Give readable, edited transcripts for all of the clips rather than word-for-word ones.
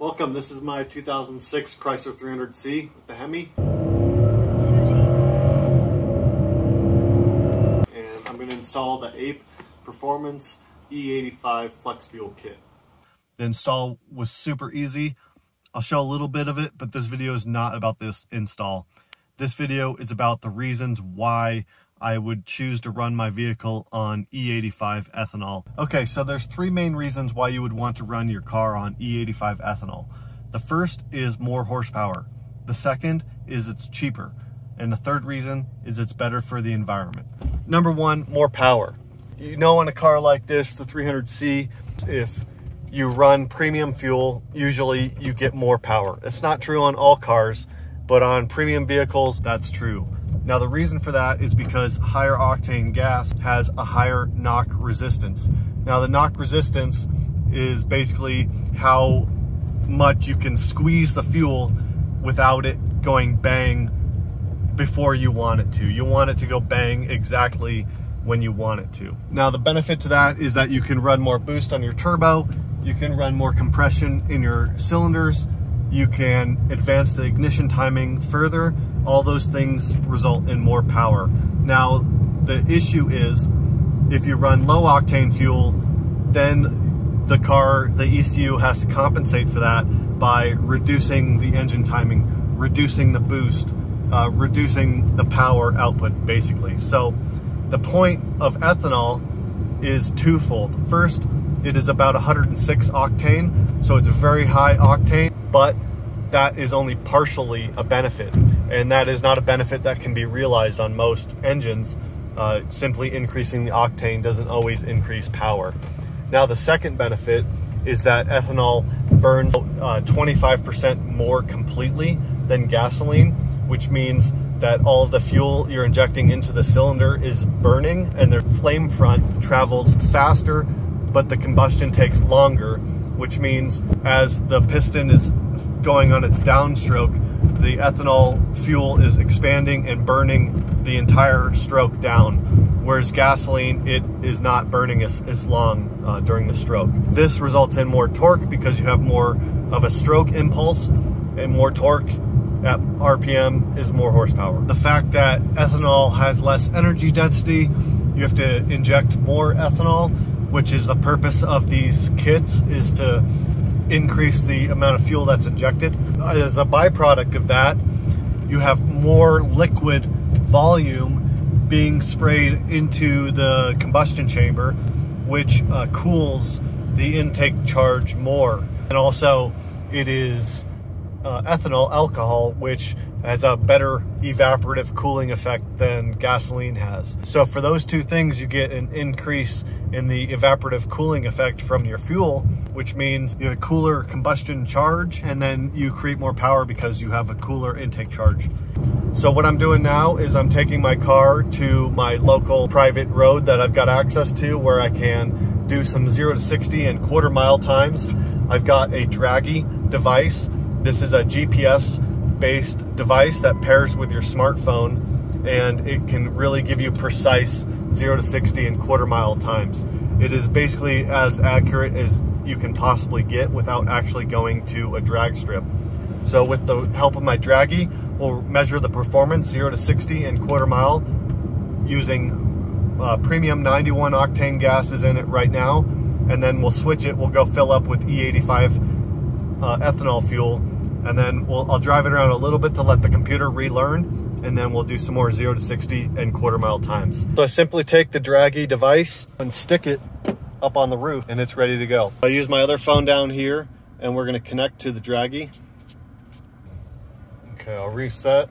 Welcome, this is my 2006 Chrysler 300C with the HEMI. And I'm going to install the Alternative Performance E85 Flex Fuel Kit. The install was super easy. I'll show a little bit of it, but this video is not about this install. This video is about the reasons why I would choose to run my vehicle on E85 ethanol. Okay, so there's three main reasons why you would want to run your car on E85 ethanol. The first is more horsepower. The second is it's cheaper. And the third reason is it's better for the environment. Number one, more power. You know, in a car like this, the 300C, if you run premium fuel, usually you get more power. It's not true on all cars, but on premium vehicles, that's true. Now the reason for that is because higher octane gas has a higher knock resistance. Now the knock resistance is basically how much you can squeeze the fuel without it going bang before you want it to. You want it to go bang exactly when you want it to. Now the benefit to that is that you can run more boost on your turbo, you can run more compression in your cylinders, you can advance the ignition timing further. All those things result in more power. Now, the issue is if you run low octane fuel, then the ECU has to compensate for that by reducing the engine timing, reducing the boost, reducing the power output, basically. So the point of ethanol is twofold. First, it is about 106 octane, so it's very high octane, but that is only partially a benefit. And that is not a benefit that can be realized on most engines. Simply increasing the octane doesn't always increase power. Now the second benefit is that ethanol burns 25% more completely than gasoline, which means that all of the fuel you're injecting into the cylinder is burning and their flame front travels faster, but the combustion takes longer, which means as the piston is going on its downstroke, the ethanol fuel is expanding and burning the entire stroke down, whereas gasoline, it is not burning as long during the stroke. This results in more torque because you have more of a stroke impulse, and more torque at RPM is more horsepower. The fact that ethanol has less energy density, you have to inject more ethanol, which is the purpose of these kits, is to increase the amount of fuel that's injected. As a byproduct of that, you have more liquid volume being sprayed into the combustion chamber, which cools the intake charge more. And also it is ethanol alcohol, which has a better evaporative cooling effect than gasoline has. So for those two things, you get an increase in the evaporative cooling effect from your fuel, which means you have a cooler combustion charge, and then you create more power because you have a cooler intake charge. So what I'm doing now is I'm taking my car to my local private road that I've got access to, where I can do some 0 to 60 and quarter mile times. I've got a Dragy device. This is a GPS based device that pairs with your smartphone, and it can really give you precise 0 to 60 and quarter mile times. It is basically as accurate as you can possibly get without actually going to a drag strip. So with the help of my Dragy, we'll measure the performance 0 to 60 and quarter mile using premium 91 octane gas is in it right now, and then we'll switch it. We'll go fill up with E85 ethanol fuel, and then I'll drive it around a little bit to let the computer relearn, and then we'll do some more 0 to 60 and quarter mile times. So I simply take the Dragy device and stick it up on the roof, and it's ready to go. I use my other phone down here, and we're gonna connect to the Dragy. Okay, I'll reset.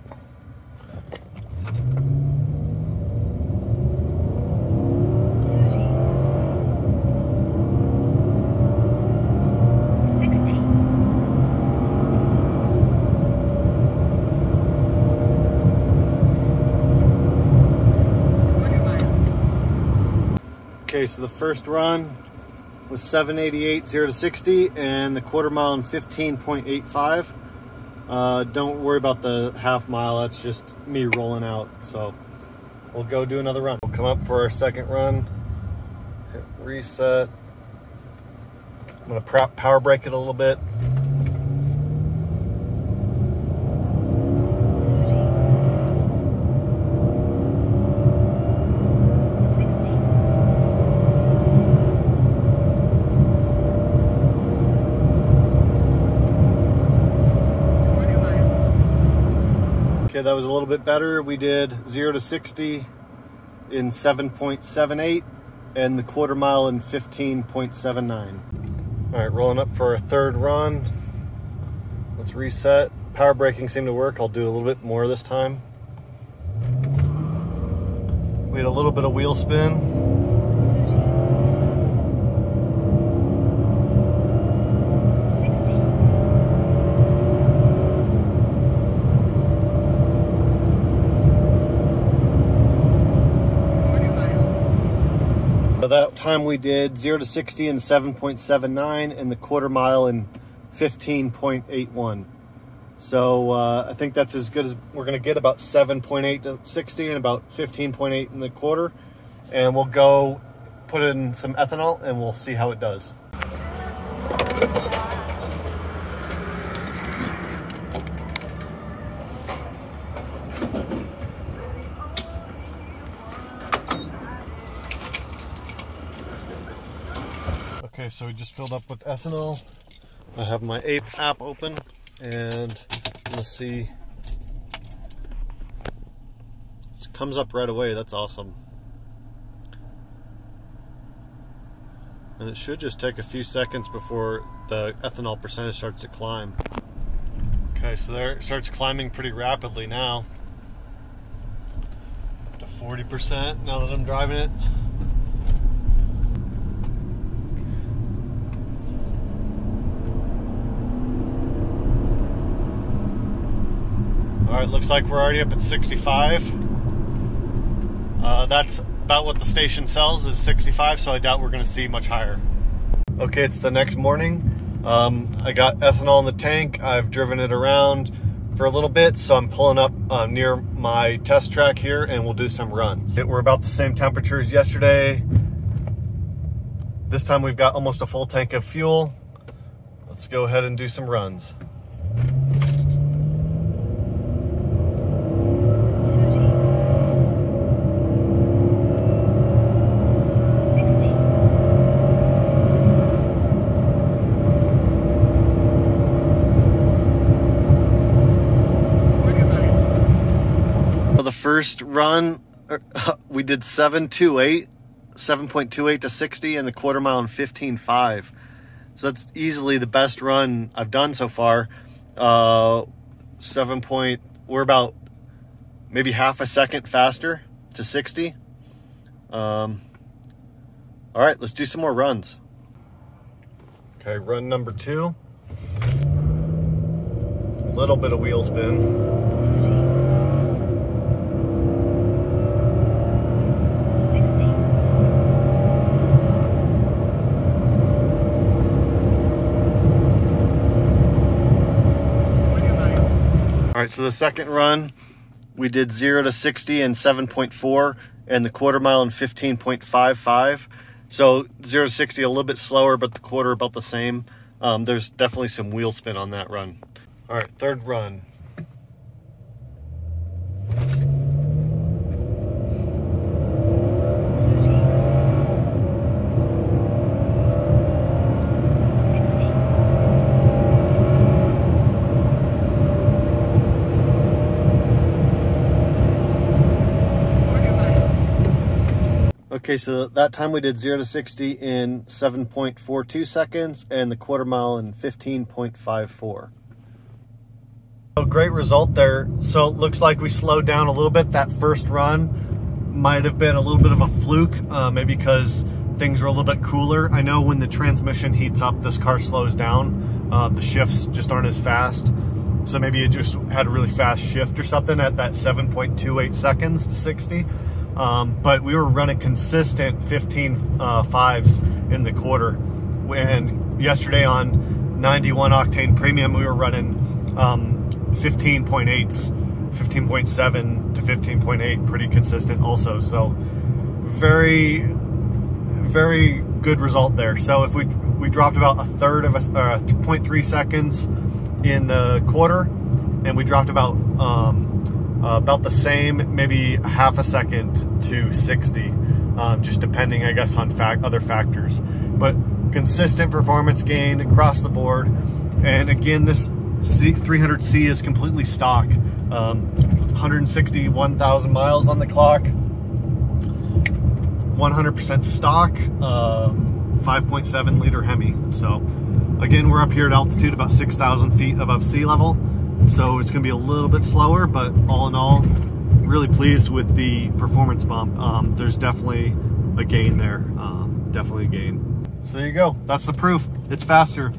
Okay, so the first run was 788 0 to 60 and the quarter mile in 15.85. Don't worry about the half mile, that's just me rolling out. So we'll go do another run. We'll come up for our second run, hit reset. I'm gonna power brake it a little bit. Okay, that was a little bit better. We did 0 to 60 in 7.78 and the quarter mile in 15.79. All right, rolling up for our third run. Let's reset. Power braking seemed to work. I'll do a little bit more this time. We had a little bit of wheel spin. That time we did 0 to 60 in 7.79 and the quarter mile in 15.81. So I think that's as good as we're going to get, about 7.8 to 60 and about 15.8 in the quarter. And we'll go put in some ethanol and we'll see how it does. Okay, so we just filled up with ethanol. I have my app open and let's see. It comes up right away, that's awesome. And it should just take a few seconds before the ethanol percentage starts to climb. Okay, so there it starts climbing pretty rapidly now. Up to 40% now that I'm driving it. All right, looks like we're already up at 65. That's about what the station sells, is 65, so I doubt we're gonna see much higher. Okay, it's the next morning. I got ethanol in the tank. I've driven it around for a little bit, so I'm pulling up near my test track here and we'll do some runs. We're about the same temperature as yesterday. This time we've got almost a full tank of fuel. Let's go ahead and do some runs. First run, we did 7.28 to 60 and the quarter mile in 15.5. So that's easily the best run I've done so far. We're about maybe half a second faster to 60. All right, let's do some more runs. Okay, run number two. A little bit of wheel spin. All right, so the second run, we did 0 to 60 in 7.4 and the quarter mile in 15.55. So 0 to 60 a little bit slower, but the quarter about the same. There's definitely some wheel spin on that run. All right, third run. Okay, so that time we did 0 to 60 in 7.42 seconds and the quarter mile in 15.54. So great result there. So it looks like we slowed down a little bit. That first run might have been a little bit of a fluke, maybe because things were a little bit cooler. I know when the transmission heats up, this car slows down. The shifts just aren't as fast. So maybe it just had a really fast shift or something at that 7.28 seconds to 60. But we were running consistent 15.5s in the quarter. And yesterday on 91 octane premium, we were running 15.8s, 15.7 to 15.8, pretty consistent also. So very, very good result there. So if we dropped about a third of a 0.3 seconds in the quarter, and we dropped about the same, maybe half a second to 60, just depending, I guess, on other factors. But consistent performance gain across the board. And again, this 300C is completely stock. 161,000 miles on the clock, 100% stock, 5.7 liter HEMI. So again, we're up here at altitude about 6,000 feet above sea level, so it's going to be a little bit slower, but all in all, really pleased with the performance bump. There's definitely a gain there, definitely a gain. So there you go, that's the proof, it's faster.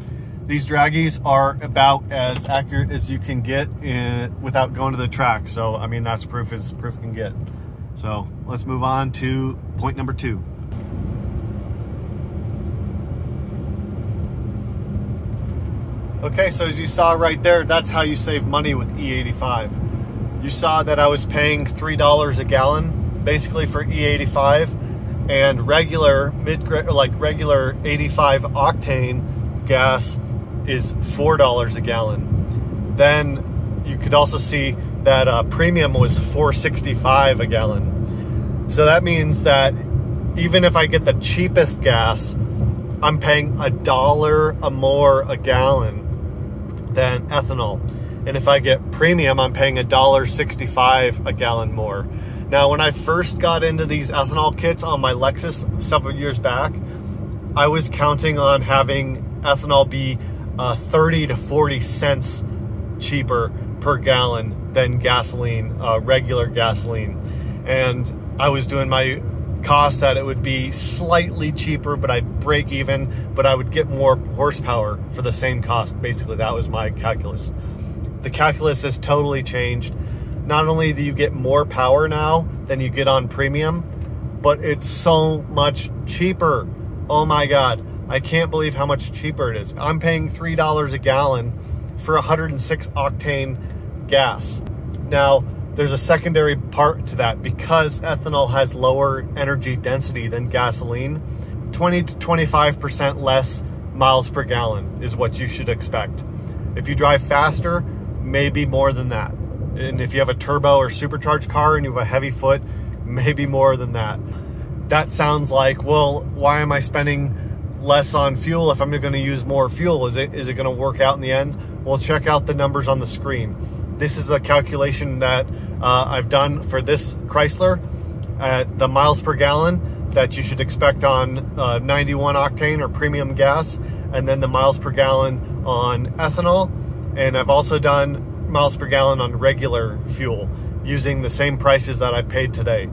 These Draggies are about as accurate as you can get in, without going to the track. So, I mean, that's proof as proof can get. So let's move on to point number 2. Okay, so as you saw right there, that's how you save money with E85. You saw that I was paying $3 a gallon, basically, for E85, and regular mid-grade, like regular 85 octane gas is $4 a gallon. Then you could also see that premium was $4.65 a gallon. So that means that even if I get the cheapest gas, I'm paying $1 or more a gallon than ethanol. And if I get premium, I'm paying $1.65 a gallon more. Now, when I first got into these ethanol kits on my Lexus several years back, I was counting on having ethanol be 30 to 40 cents cheaper per gallon than gasoline, regular gasoline. And I was doing my cost that it would be slightly cheaper, but I'd break even, but I would get more horsepower for the same cost. Basically, that was my calculus. The calculus has totally changed. Not only do you get more power now than you get on premium, but it's so much cheaper. Oh my God. I can't believe how much cheaper it is. I'm paying $3 a gallon for 106 octane gas. Now, there's a secondary part to that. Because ethanol has lower energy density than gasoline, 20 to 25% less miles per gallon is what you should expect. If you drive faster, maybe more than that. And if you have a turbo or supercharged car and you have a heavy foot, maybe more than that. That sounds like, well, why am I spending less on fuel if I'm going to use more fuel? Is it going to work out in the end? Well, check out the numbers on the screen. This is a calculation that I've done for this Chrysler at the miles per gallon that you should expect on 91 octane or premium gas, and then the miles per gallon on ethanol. And I've also done miles per gallon on regular fuel using the same prices that I paid today.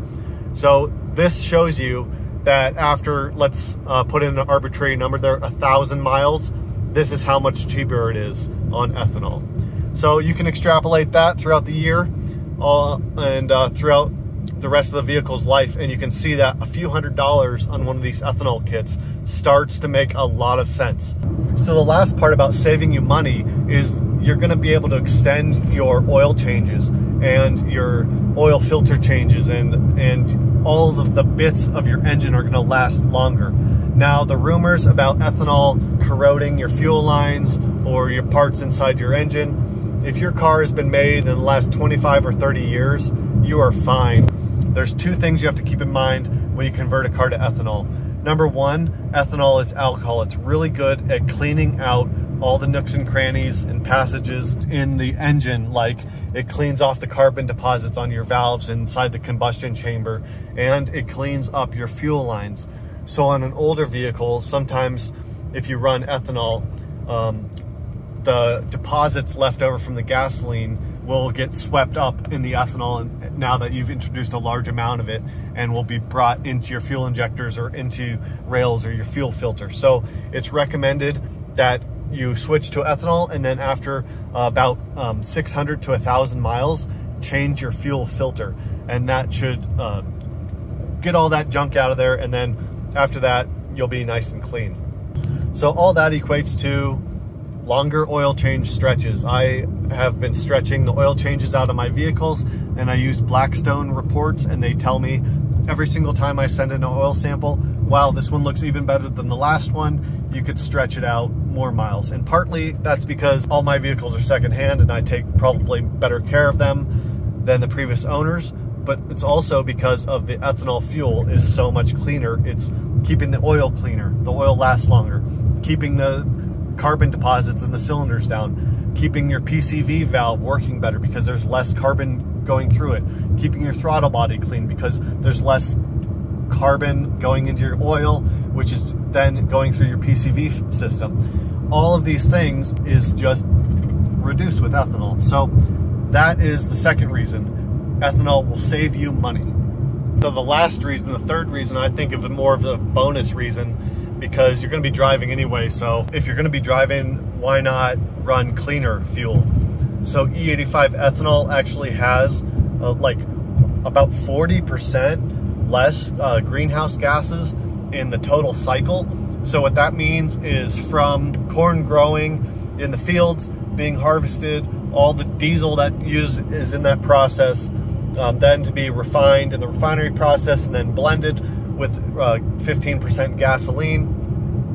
So this shows you that after, let's put in an arbitrary number there, 1,000 miles, this is how much cheaper it is on ethanol. So you can extrapolate that throughout the year and throughout the rest of the vehicle's life, and you can see that a few $100s on one of these ethanol kits starts to make a lot of sense. So the last part about saving you money is you're gonna be able to extend your oil changes and your oil filter changes, and all of the bits of your engine are going to last longer. Now, the rumors about ethanol corroding your fuel lines or your parts inside your engine, if your car has been made in the last 25 or 30 years, you are fine. There's two things you have to keep in mind when you convert a car to ethanol. Number one, ethanol is alcohol. It's really good at cleaning out all the nooks and crannies and passages in the engine. Like, it cleans off the carbon deposits on your valves inside the combustion chamber, and it cleans up your fuel lines. So on an older vehicle, sometimes if you run ethanol, the deposits left over from the gasoline will get swept up in the ethanol, and now that you've introduced a large amount of it, and will be brought into your fuel injectors or into rails or your fuel filter. So it's recommended that you switch to ethanol, and then after about 600 to 1,000 miles, change your fuel filter, and that should get all that junk out of there, and then after that you'll be nice and clean. So all that equates to longer oil change stretches. I have been stretching the oil changes out of my vehicles, and I use Blackstone reports, and they tell me every single time I send in an oil sample, wow, this one looks even better than the last one. You could stretch it out more miles. And partly that's because all my vehicles are secondhand, and I take probably better care of them than the previous owners, but it's also because of the ethanol fuel is so much cleaner. It's keeping the oil cleaner, the oil lasts longer, keeping the carbon deposits in the cylinders down, keeping your PCV valve working better because there's less carbon going through it, keeping your throttle body clean because there's less carbon going into your oil, which is then going through your PCV system. All of these things is just reduced with ethanol. So that is the second reason. Ethanol will save you money. So the last reason, the third reason, I think of more of a bonus reason, because you're going to be driving anyway. So if you're going to be driving, why not run cleaner fuel? So E85 ethanol actually has like about 40% less greenhouse gases in the total cycle. So what that means is from corn growing in the fields, being harvested, all the diesel that is in that process, then to be refined in the refinery process and then blended with 15% gasoline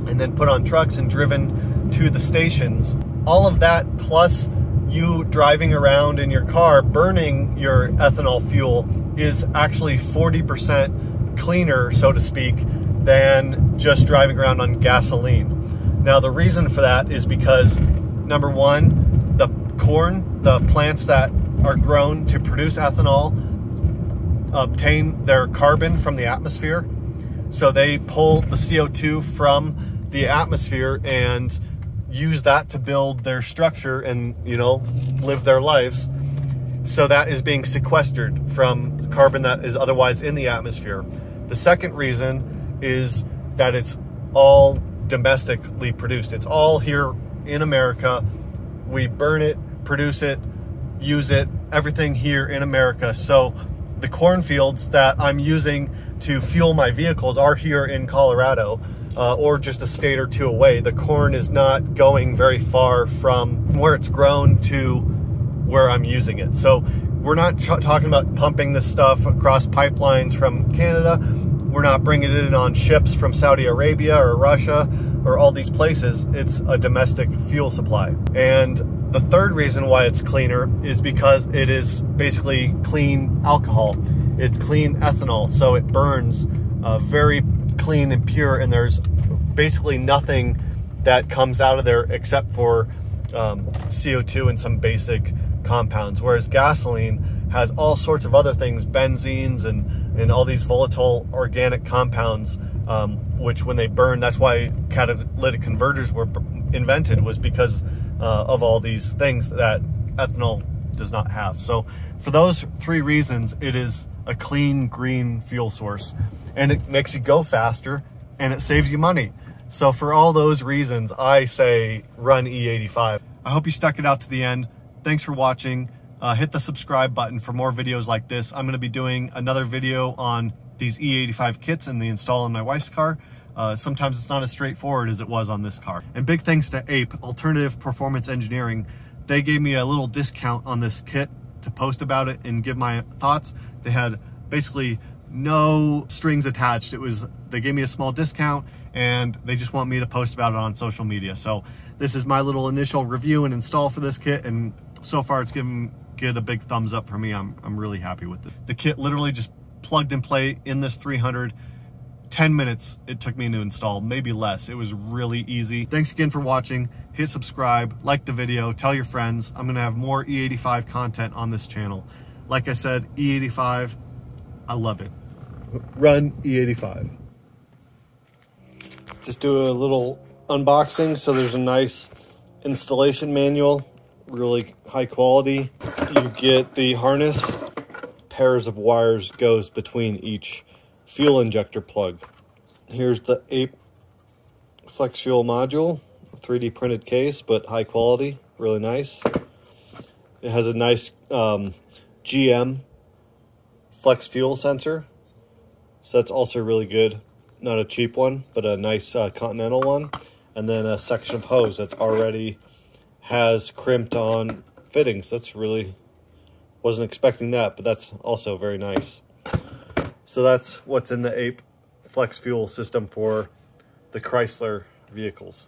and then put on trucks and driven to the stations. All of that plus you driving around in your car burning your ethanol fuel is actually 40% cleaner, so to speak, than just driving around on gasoline. Now the reason for that is because, number one, the corn, the plants that are grown to produce ethanol obtain their carbon from the atmosphere. So they pull the CO2 from the atmosphere and use that to build their structure and, you know, live their lives. So that is being sequestered from carbon that is otherwise in the atmosphere. The second reason is that it's all domestically produced. It's all here in America. We burn it, produce it, use it, everything here in America. So the cornfields that I'm using to fuel my vehicles are here in Colorado, or just a state or two away. The corn is not going very far from where it's grown to where I'm using it. So we're not talking about pumping this stuff across pipelines from Canada. We're not bringing it in on ships from Saudi Arabia or Russia or all these places. It's a domestic fuel supply. And the third reason why it's cleaner is because it is basically clean alcohol. It's clean ethanol, so it burns very clean and pure, and there's basically nothing that comes out of there except for CO2 and some basic compounds, whereas gasoline has all sorts of other things, benzenes and all these volatile organic compounds, which when they burn, that's why catalytic converters were invented, was because of all these things that ethanol does not have. So for those three reasons, it is a clean, green fuel source, and it makes you go faster and it saves you money. So for all those reasons, I say run E85. I hope you stuck it out to the end. Thanks for watching. Hit the subscribe button for more videos like this. I'm gonna be doing another video on these E85 kits and the install in my wife's car. Sometimes it's not as straightforward as it was on this car. And big thanks to APE, Alternative Performance Engineering. They gave me a little discount on this kit to post about it and give my thoughts. They had basically no strings attached. They gave me a small discount and they just want me to post about it on social media. So this is my little initial review and install for this kit, and so far it's given a big thumbs up for me. I'm really happy with it. The kit literally just plugged and play in this 300. 10 minutes it took me to install, maybe less. It was really easy. Thanks again for watching. Hit subscribe, like the video, tell your friends. I'm gonna have more E85 content on this channel. Like I said, E85, I love it. Run E85. Just do a little unboxing. So there's a nice installation manual, really high quality. You get the harness, pairs of wires goes between each fuel injector plug. Here's the APE flex fuel module, 3D printed case, but high quality, really nice. It has a nice GM flex fuel sensor, so that's also really good. Not a cheap one, but a nice Continental one. And then a section of hose that's already has crimped on fittings. That's really, wasn't expecting that, but that's also very nice. So that's what's in the APE flex fuel system for the Chrysler vehicles.